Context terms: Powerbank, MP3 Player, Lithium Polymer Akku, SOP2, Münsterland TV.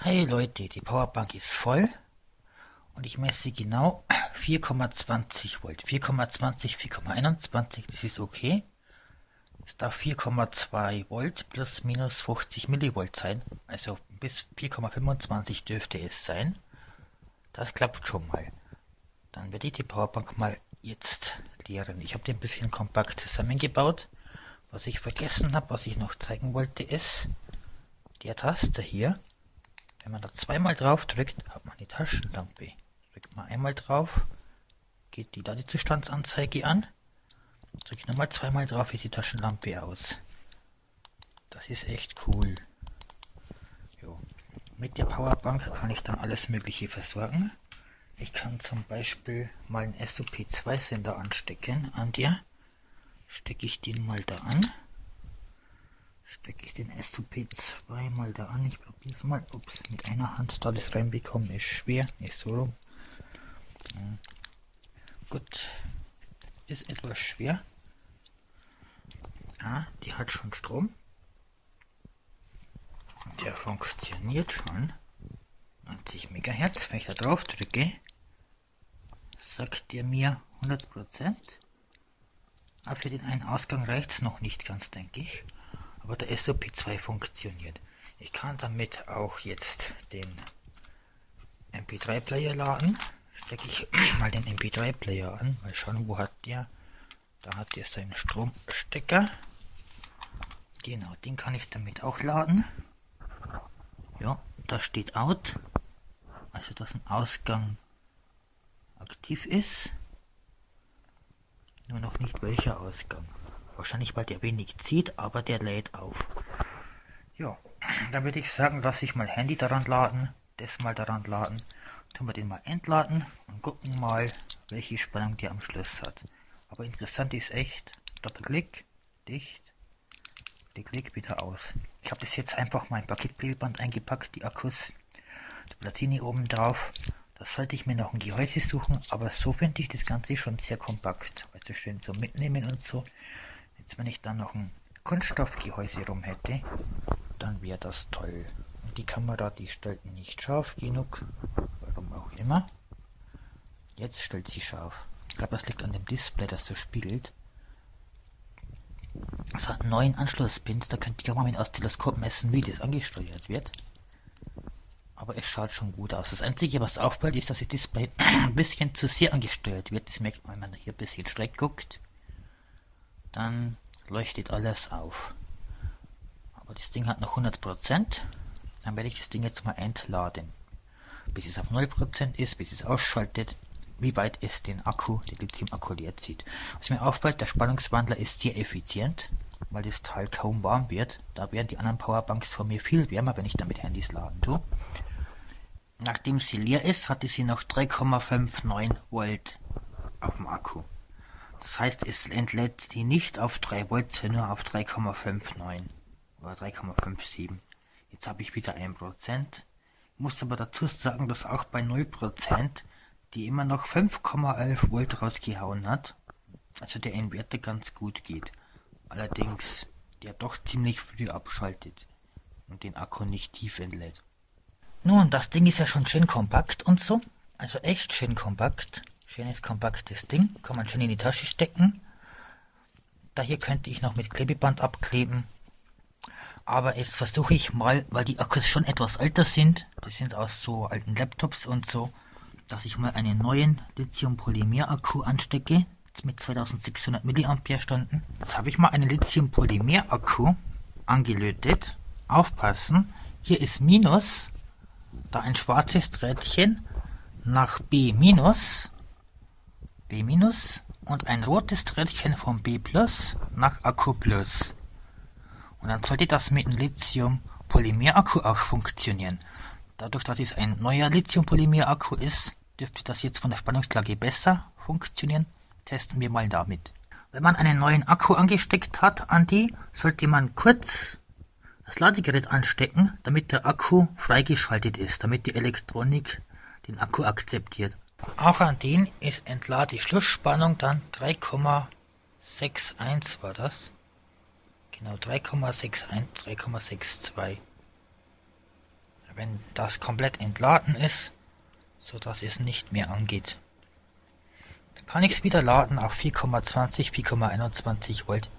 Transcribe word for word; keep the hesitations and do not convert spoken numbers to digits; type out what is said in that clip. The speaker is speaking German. Hey Leute, die Powerbank ist voll und ich messe sie genau vier Komma zwanzig Volt. vier Komma zwanzig, vier Komma einundzwanzig, das ist okay. Es darf vier Komma zwei Volt plus minus fünfzig Millivolt sein. Also bis vier Komma fünfundzwanzig dürfte es sein. Das klappt schon mal. Dann werde ich die Powerbank mal jetzt leeren. Ich habe die ein bisschen kompakt zusammengebaut. Was ich vergessen habe, was ich noch zeigen wollte, ist der Taster hier. Wenn man da zweimal drauf drückt, hat man die Taschenlampe. Drückt man einmal drauf, geht die Ladezustandsanzeige an. Drücke ich nochmal zweimal drauf, geht die Taschenlampe aus. Das ist echt cool. Jo. Mit der Powerbank kann ich dann alles Mögliche versorgen. Ich kann zum Beispiel mal einen S O P zwei Sender anstecken an der. Stecke ich den mal da an. Stecke ich den S O P zwei mal da an. Ich probiere es mal. Ups, mit einer Hand da das reinbekommen ist schwer. Nicht so rum. Hm. Gut. Ist etwas schwer. Ah, die hat schon Strom. Der funktioniert schon. neunzig Megahertz. Wenn ich da drauf drücke, sagt der mir hundert Prozent. Aber für den einen Ausgang reicht es noch nicht ganz, denke ich. Aber der S O P zwei funktioniert. Ich kann damit auch jetzt den M P drei Player laden. Stecke ich mal den M P drei Player an. Mal schauen, wo hat der. Da hat der seinen Stromstecker. Genau, den kann ich damit auch laden. Ja, da steht Out. Also, dass ein Ausgang aktiv ist. Nur noch nicht welcher Ausgang. Wahrscheinlich, weil der wenig zieht, aber der lädt auf. Ja, dann würde ich sagen, lasse ich mal Handy daran laden, das mal daran laden. Tun wir den mal entladen und gucken mal, welche Spannung der am Schluss hat. Aber interessant ist echt, Doppelklick, dicht, Klick, wieder aus. Ich habe das jetzt einfach mal in Paketklebeband eingepackt, die Akkus, die Platine oben drauf. Das sollte ich mir noch ein Gehäuse suchen, aber so finde ich das Ganze schon sehr kompakt. Also schön zum Mitnehmen und so. Jetzt, wenn ich dann noch ein Kunststoffgehäuse rum hätte, dann wäre das toll. Und die Kamera, die stellt nicht scharf genug, warum auch immer. Jetzt stellt sie scharf. Ich glaube, das liegt an dem Display, das so spiegelt. Es hat neun Anschlusspins, da könnt ihr mal mit aus Teleskop messen, wie das angesteuert wird. Aber es schaut schon gut aus. Das Einzige, was auffällt, ist, dass das Display ein bisschen zu sehr angesteuert wird. Das merkt man, wenn man hier ein bisschen schräg guckt. Dann leuchtet alles auf. Aber das Ding hat noch hundert Prozent. Dann werde ich das Ding jetzt mal entladen. Bis es auf null Prozent ist, bis es ausschaltet, wie weit es den Akku, den Lithium-Akku leer zieht. Was mir auffällt, der Spannungswandler ist sehr effizient, weil das Teil kaum warm wird. Da werden die anderen Powerbanks von mir viel wärmer, wenn ich damit Handys laden tue. Nachdem sie leer ist, hatte sie noch drei Komma neunundfünfzig Volt auf dem Akku. Das heißt, es entlädt sie nicht auf drei Volt, sondern nur auf drei Komma neunundfünfzig oder drei Komma siebenundfünfzig. Jetzt habe ich wieder ein Prozent. Ich muss aber dazu sagen, dass auch bei null Prozent die immer noch fünf Komma elf Volt rausgehauen hat, also der Inverter ganz gut geht, allerdings der doch ziemlich früh abschaltet und den Akku nicht tief entlädt. Nun, das Ding ist ja schon schön kompakt und so, also echt schön kompakt, schönes kompaktes Ding, kann man schön in die Tasche stecken. Da hier könnte ich noch mit Klebeband abkleben, aber jetzt versuche ich mal, weil die Akkus schon etwas älter sind, die sind aus so alten Laptops und so, dass ich mal einen neuen Lithium Polymer Akku anstecke mit zweitausendsechshundert Milliampere Stunden. Jetzt habe ich mal einen Lithium Polymer Akku angelötet. Aufpassen, hier ist Minus, da ein schwarzes Drähtchen nach B Minus, B Minus und ein rotes Drähtchen von B Plus nach Akku Plus. Und dann sollte das mit einem Lithium Polymer Akku auch funktionieren. Dadurch, dass es ein neuer Lithium-Polymer-Akku ist, dürfte das jetzt von der Spannungslage besser funktionieren. Testen wir mal damit. Wenn man einen neuen Akku angesteckt hat an die, sollte man kurz das Ladegerät anstecken, damit der Akku freigeschaltet ist, damit die Elektronik den Akku akzeptiert. Auch an den ist Entladeschlussspannung dann drei Komma einundsechzig war das. Genau, drei Komma einundsechzig, drei Komma zweiundsechzig. wenn das komplett entladen ist, so dass es nicht mehr angeht. Dann kann ich es wieder laden auf vier Komma zwanzig, vier Komma einundzwanzig Volt.